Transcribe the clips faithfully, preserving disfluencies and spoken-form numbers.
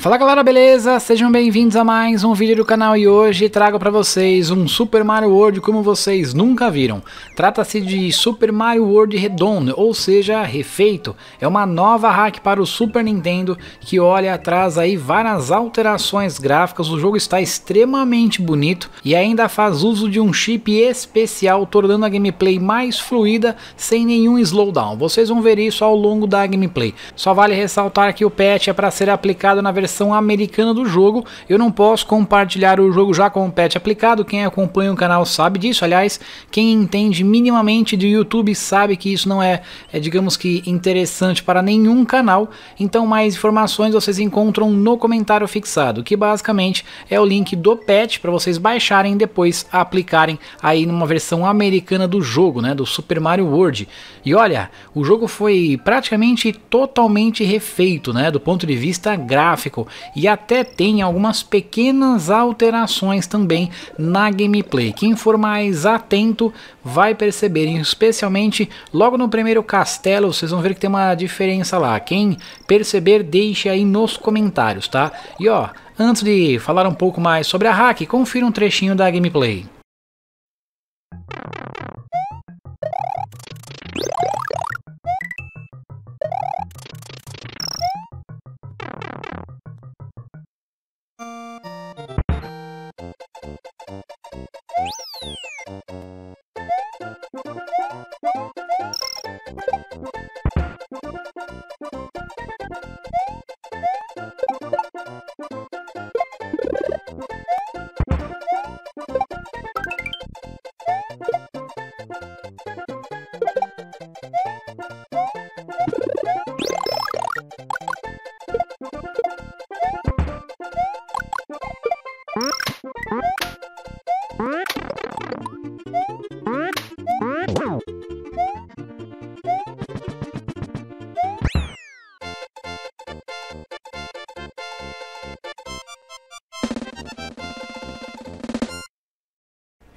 Fala galera, beleza? Sejam bem-vindos a mais um vídeo do canal e hoje trago para vocês um Super Mario World como vocês nunca viram. Trata-se de Super Mario World Redone, ou seja, refeito. É uma nova hack para o Super Nintendo que, olha, traz aí várias alterações gráficas. O jogo está extremamente bonito e ainda faz uso de um chip especial, tornando a gameplay mais fluida sem nenhum slowdown. Vocês vão ver isso ao longo da gameplay. Só vale ressaltar que o patch é para ser aplicado na versão americana do jogo. Eu não posso compartilhar o jogo já com o patch aplicado. Quem acompanha o canal sabe disso, aliás, quem entende minimamente de YouTube sabe que isso não é, é digamos que interessante para nenhum canal. Então mais informações vocês encontram no comentário fixado, que basicamente é o link do patch para vocês baixarem e depois aplicarem aí numa versão americana do jogo, né, do Super Mario World. E olha, o jogo foi praticamente totalmente refeito, né, do ponto de vista gráfico, e até tem algumas pequenas alterações também na gameplay. Quem for mais atento vai perceber, especialmente logo no primeiro castelo, vocês vão ver que tem uma diferença lá. Quem perceber, deixe aí nos comentários, tá? E ó, antes de falar um pouco mais sobre a hack, confira um trechinho da gameplay.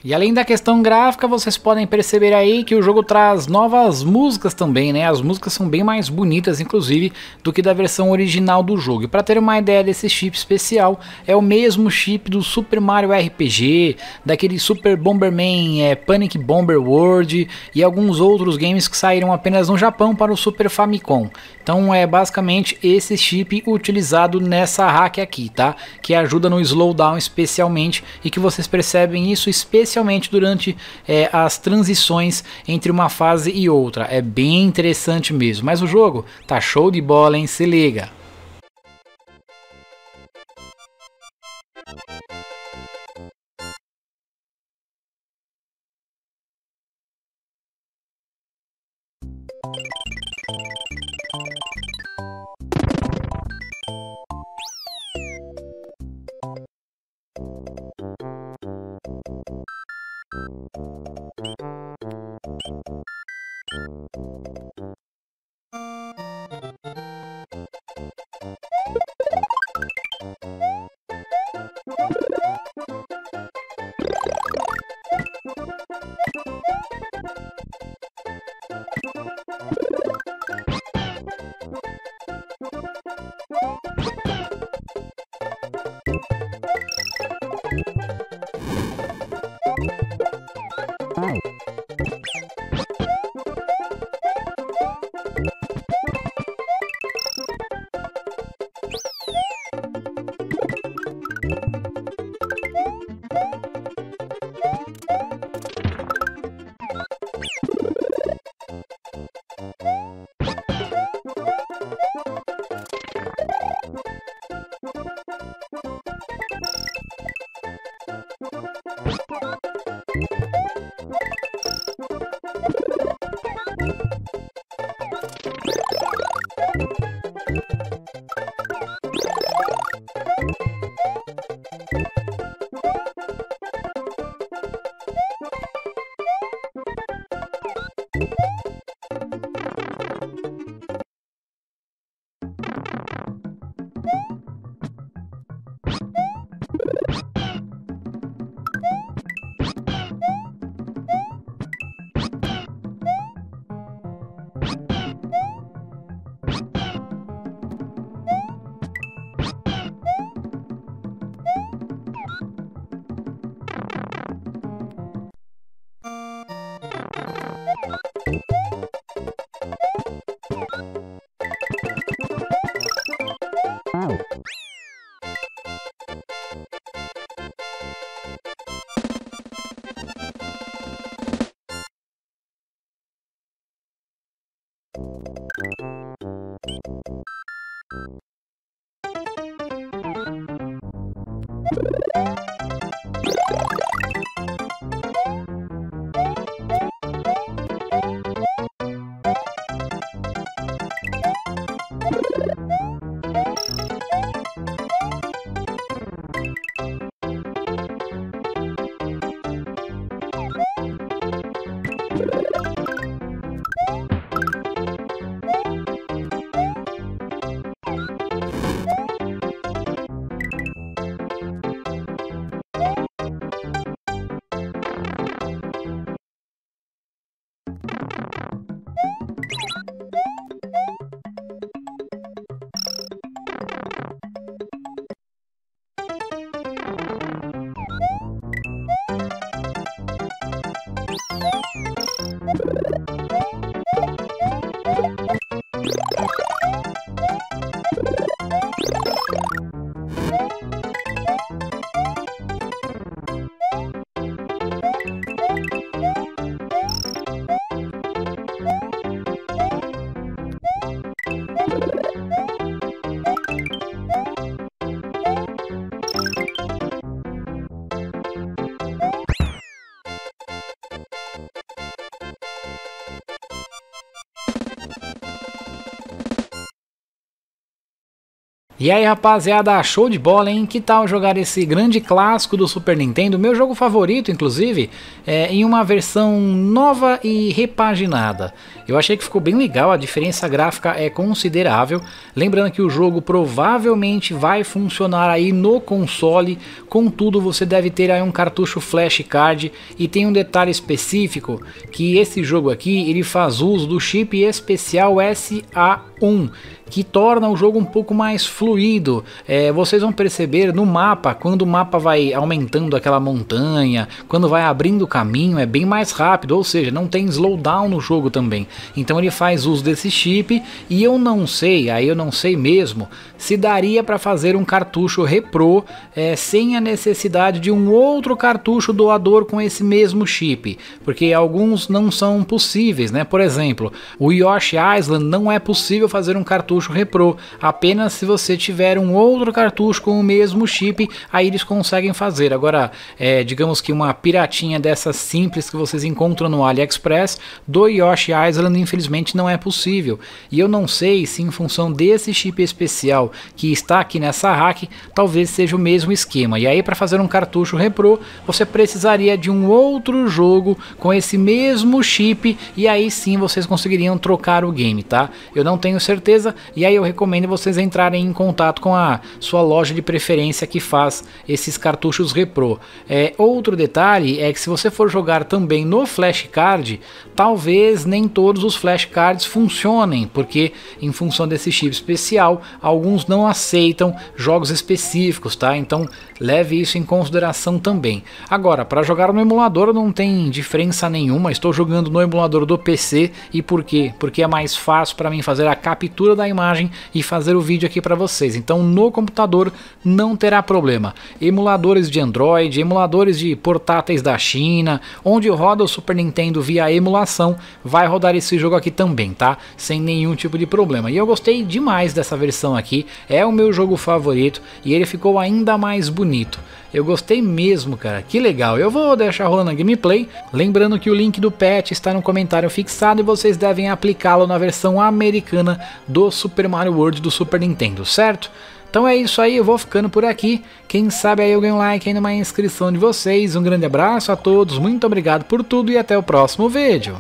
E além da questão gráfica, vocês podem perceber aí que o jogo traz novas músicas também, né? As músicas são bem mais bonitas, inclusive, do que da versão original do jogo. E para ter uma ideia desse chip especial, é o mesmo chip do Super Mario R P G, daquele Super Bomberman, é, Panic Bomber World e alguns outros games que saíram apenas no Japão para o Super Famicom. Então é basicamente esse chip utilizado nessa hack aqui, tá? Que ajuda no slowdown especialmente, e que vocês percebem isso especialmente Especialmente durante é, as transições entre uma fase e outra. É bem interessante mesmo, mas o jogo tá show de bola, hein? Se liga! E aí rapaziada, show de bola, hein? Que tal jogar esse grande clássico do Super Nintendo, meu jogo favorito inclusive, é, em uma versão nova e repaginada. Eu achei que ficou bem legal, a diferença gráfica é considerável, lembrando que o jogo provavelmente vai funcionar aí no console, contudo você deve ter aí um cartucho flashcard, e tem um detalhe específico, que esse jogo aqui ele faz uso do chip especial S A um, que torna o jogo um pouco mais fluido. É, vocês vão perceber no mapa, quando o mapa vai aumentando aquela montanha, quando vai abrindo o caminho, é bem mais rápido, ou seja, não tem slowdown no jogo também. Então ele faz uso desse chip, e eu não sei, aí eu não sei mesmo, se daria para fazer um cartucho repro é, sem a necessidade de um outro cartucho doador com esse mesmo chip, porque alguns não são possíveis, né? Por exemplo, o Yoshi Island não é possível fazer um cartucho repro, apenas se você tiver um outro cartucho com o mesmo chip, aí eles conseguem fazer. Agora, é, digamos que uma piratinha dessas simples que vocês encontram no AliExpress, do Yoshi Island, infelizmente não é possível. E eu não sei se em função desse chip especial que está aqui nessa hack, talvez seja o mesmo esquema. E aí para fazer um cartucho repro, você precisaria de um outro jogo com esse mesmo chip, e aí sim vocês conseguiriam trocar o game, tá? Eu não tenho certeza, e aí eu recomendo vocês entrarem em contato com a sua loja de preferência que faz esses cartuchos repro. É, outro detalhe é que se você for jogar também no flashcard, talvez nem todos os flashcards funcionem, porque em função desse chip especial, alguns não aceitam jogos específicos, tá? Então leve isso em consideração também. Agora, para jogar no emulador não tem diferença nenhuma, estou jogando no emulador do P C, e por quê? Porque é mais fácil para mim fazer a captura da imagem e fazer o vídeo aqui para vocês. Então no computador não terá problema. Emuladores de Android, emuladores de portáteis da China, onde roda o Super Nintendo via emulação, vai rodar esse jogo aqui também, tá? Sem nenhum tipo de problema. E eu gostei demais dessa versão aqui, é o meu jogo favorito e ele ficou ainda mais bonito. Eu gostei mesmo, cara, que legal. Eu vou deixar rolando a gameplay, lembrando que o link do patch está no comentário fixado e vocês devem aplicá-lo na versão americana do Super Mario World do Super Nintendo, certo? Então é isso aí, eu vou ficando por aqui, quem sabe aí eu ganho um like ainda, uma inscrição de vocês, um grande abraço a todos, muito obrigado por tudo e até o próximo vídeo.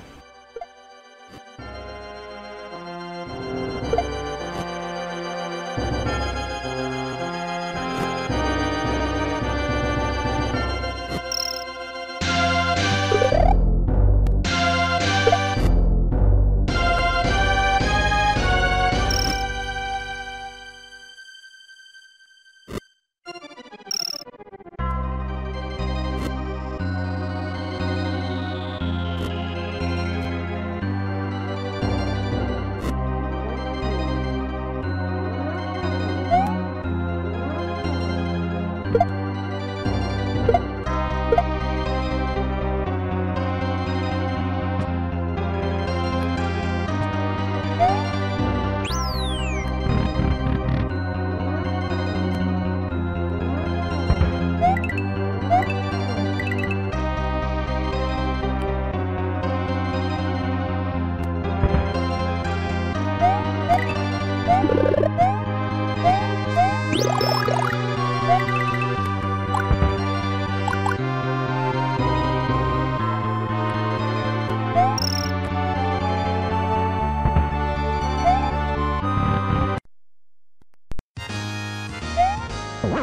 Thank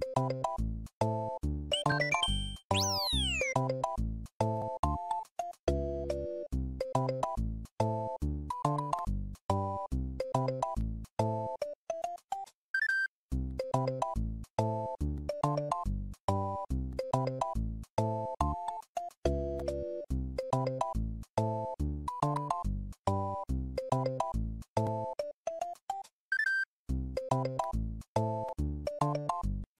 you.